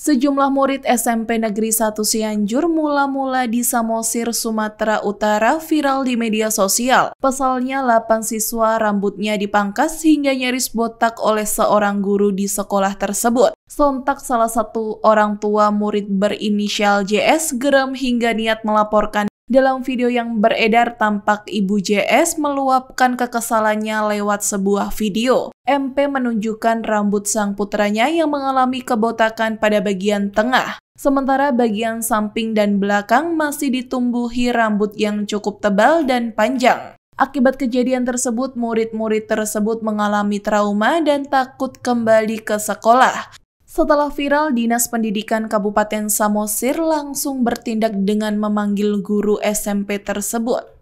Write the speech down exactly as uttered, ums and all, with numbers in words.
Sejumlah murid S M P Negeri satu Sianjur Mulamula di Samosir, Sumatera Utara viral di media sosial. Pasalnya delapan siswa rambutnya dipangkas hingga nyaris botak oleh seorang guru di sekolah tersebut. Sontak salah satu orang tua murid berinisial J S geram hingga niat melaporkan. Dalam video yang beredar tampak ibu J S meluapkan kekesalannya lewat sebuah video. M P menunjukkan rambut sang putranya yang mengalami kebotakan pada bagian tengah. Sementara bagian samping dan belakang masih ditumbuhi rambut yang cukup tebal dan panjang. Akibat kejadian tersebut, murid-murid tersebut mengalami trauma dan takut kembali ke sekolah. Setelah viral, Dinas Pendidikan Kabupaten Samosir langsung bertindak dengan memanggil guru S M P tersebut.